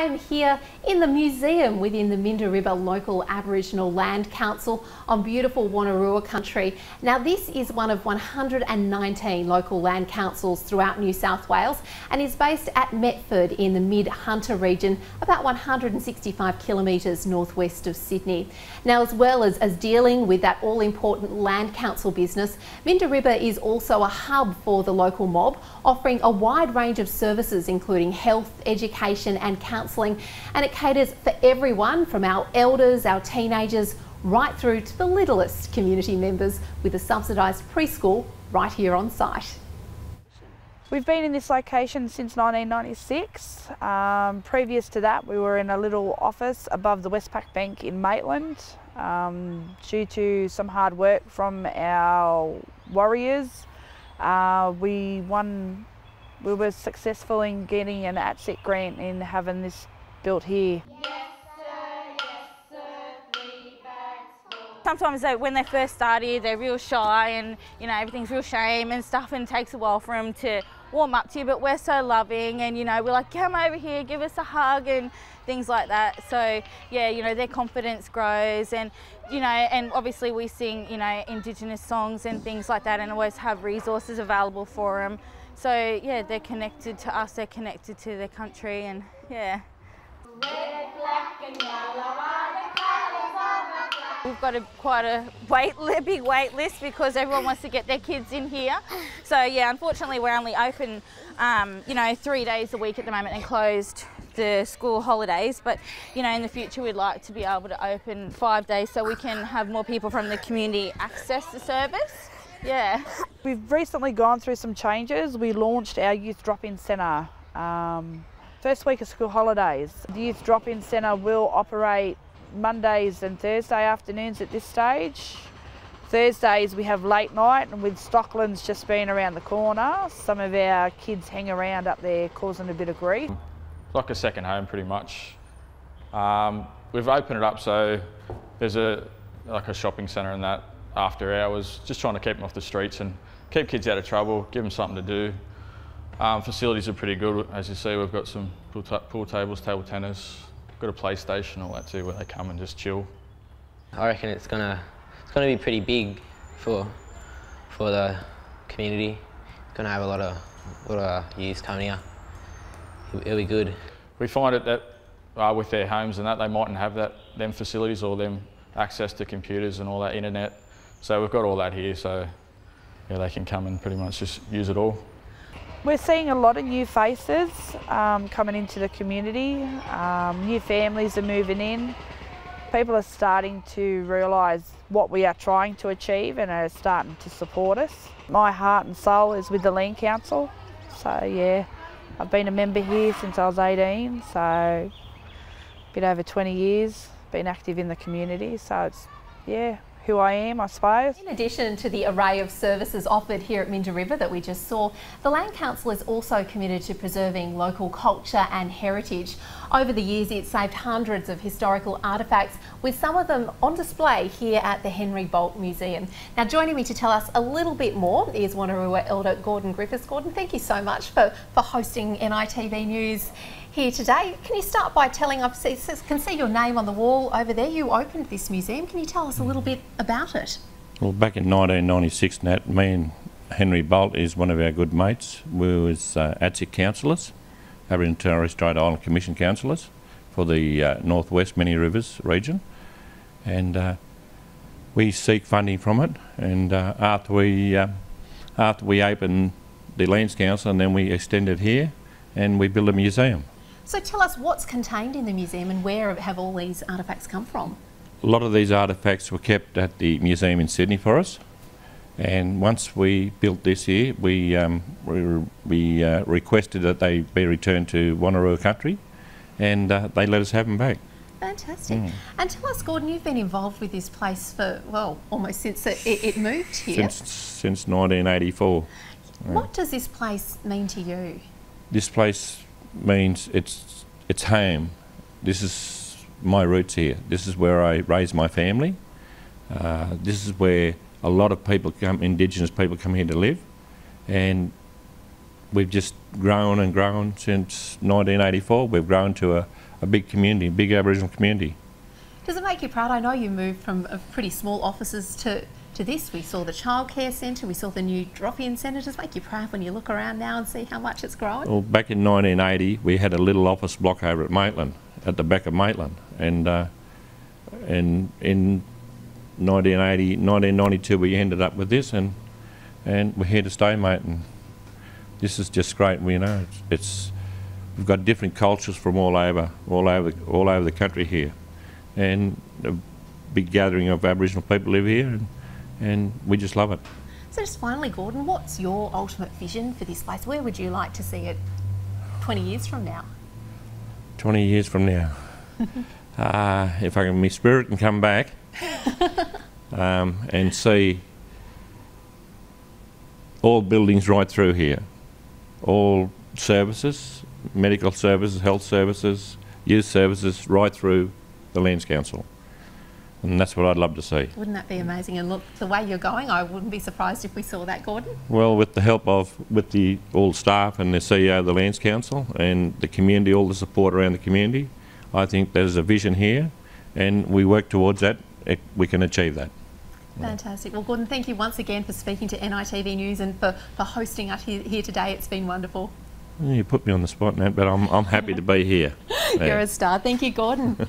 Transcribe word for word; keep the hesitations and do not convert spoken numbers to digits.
I'm here in the museum within the Mindaribba Local Aboriginal Land Council on beautiful Wonnarua country. Now this is one of one hundred nineteen local land councils throughout New South Wales and is based at Metford in the Mid Hunter region, about one hundred sixty-five kilometres northwest of Sydney. Now as well as, as dealing with that all-important land council business, Mindaribba is also a hub for the local mob, offering a wide range of services including health, education and council. And it caters for everyone from our elders, our teenagers, right through to the littlest community members with a subsidised preschool right here on site. We've been in this location since nineteen ninety-six. Um, previous to that we were in a little office above the Westpac Bank in Maitland. Um, due to some hard work from our warriors, uh, we won We were successful in getting an A T S I C grant and having this built here. Yes, sir, yes, sir, three bags full. Sometimes they, when they first started, they're real shy and, you know, everything's real shame and stuff, and it takes a while for them to warm up to you, but we're so loving and, you know, we're like, come over here, give us a hug and things like that. So, yeah, you know, their confidence grows and, you know, and obviously we sing, you know, Indigenous songs and things like that and always have resources available for them. So yeah, they're connected to us, they're connected to their country, and yeah. We've got a, quite a wait, big wait list because everyone wants to get their kids in here. So yeah, unfortunately we're only open, um, you know, three days a week at the moment and closed the school holidays, but you know, in the future we'd like to be able to open five days so we can have more people from the community access the service. Yeah. We've recently gone through some changes. We launched our Youth Drop-In Centre um, first week of school holidays. The Youth Drop-In Centre will operate Mondays and Thursday afternoons at this stage. Thursdays we have late night, and with Stockland's just being around the corner, some of our kids hang around up there causing a bit of grief. It's like a second home pretty much. Um, we've opened it up so there's a like a shopping centre and that after hours, just trying to keep them off the streets and keep kids out of trouble, give them something to do. Um, facilities are pretty good, as you see. We've got some pool, pool tables, table tennis, got a PlayStation, all that too, where they come and just chill. I reckon it's gonna it's gonna be pretty big for for the community. It's gonna have a lot of lot of youth coming here. It'll, it'll be good. We find it that uh, with their homes and that, they mightn't have that them facilities or them access to computers and all that internet. So we've got all that here, so yeah, they can come and pretty much just use it all. We're seeing a lot of new faces um, coming into the community. Um, new families are moving in. People are starting to realise what we are trying to achieve and are starting to support us. My heart and soul is with the Land Council. So yeah, I've been a member here since I was eighteen, so a bit over twenty years, been active in the community, so it's, yeah. Who I am, I suppose. In addition to the array of services offered here at Mindaribba that we just saw, the Land Council is also committed to preserving local culture and heritage. Over the years it's saved hundreds of historical artefacts, with some of them on display here at the Henry Bolt Museum. Now joining me to tell us a little bit more is Wonnarua Elder Gordon Griffiths. Gordon, thank you so much for, for hosting N I T V News here today. Can you start by telling, I can see your name on the wall over there, you opened this museum, can you tell us a little bit about it? Well, back in nineteen ninety-six, Nat, me and Henry Bolt is one of our good mates. We was uh, A T S I C councillors, Aboriginal and Torres Strait Island Commission councillors for the uh, North West Many Rivers region, and uh, we seek funding from it, and uh, after, we, uh, after we opened the Lands Council, and then we extended here and we built a museum. So tell us what's contained in the museum and where have all these artefacts come from? A lot of these artefacts were kept at the museum in Sydney for us, and once we built this here we, um, we, we uh, requested that they be returned to Wonnarua country, and uh, they let us have them back. Fantastic. Mm. And tell us, Gordon, you've been involved with this place for, well, almost since it, it, it moved here. Since, since nineteen eighty-four. What yeah. does this place mean to you? This place means it's it's home. This is my roots here. This is where I raise my family. Uh, this is where a lot of people come, Indigenous people come here to live, and we've just grown and grown since nineteen eighty-four. We've grown to a, a big community, a big Aboriginal community. Does it make you proud? I know you moved from pretty small offices to, to this. We saw the childcare centre, we saw the new drop-in centre. Does it make you proud when you look around now and see how much it's grown? Well, back in nineteen eighty, we had a little office block over at Maitland, at the back of Maitland. And, uh, and in nineteen eighty, nineteen ninety-two, we ended up with this, and, and we're here to stay, mate. And this is just great. We know it's, it's we've got different cultures from all over, all over, all over the country here, and a big gathering of Aboriginal people live here, and, and we just love it. So, just finally, Gordon, what's your ultimate vision for this place? Where would you like to see it twenty years from now? twenty years from now, uh, if I can, my spirit can come back um, and see all buildings right through here, all services, medical services, health services, youth services, right through the Lands Council. And that's what I'd love to see. Wouldn't that be amazing? And look, the way you're going, I wouldn't be surprised if we saw that, Gordon. Well, with the help of, with the all staff and the C E O of the Lands Council and the community, all the support around the community, I think there's a vision here, and we work towards that, it, we can achieve that. Fantastic. Well, Gordon, thank you once again for speaking to N I T V News and for, for hosting us here, here today. It's been wonderful. You put me on the spot, Nat, but I'm, I'm happy to be here. You're yeah. a star. Thank you, Gordon.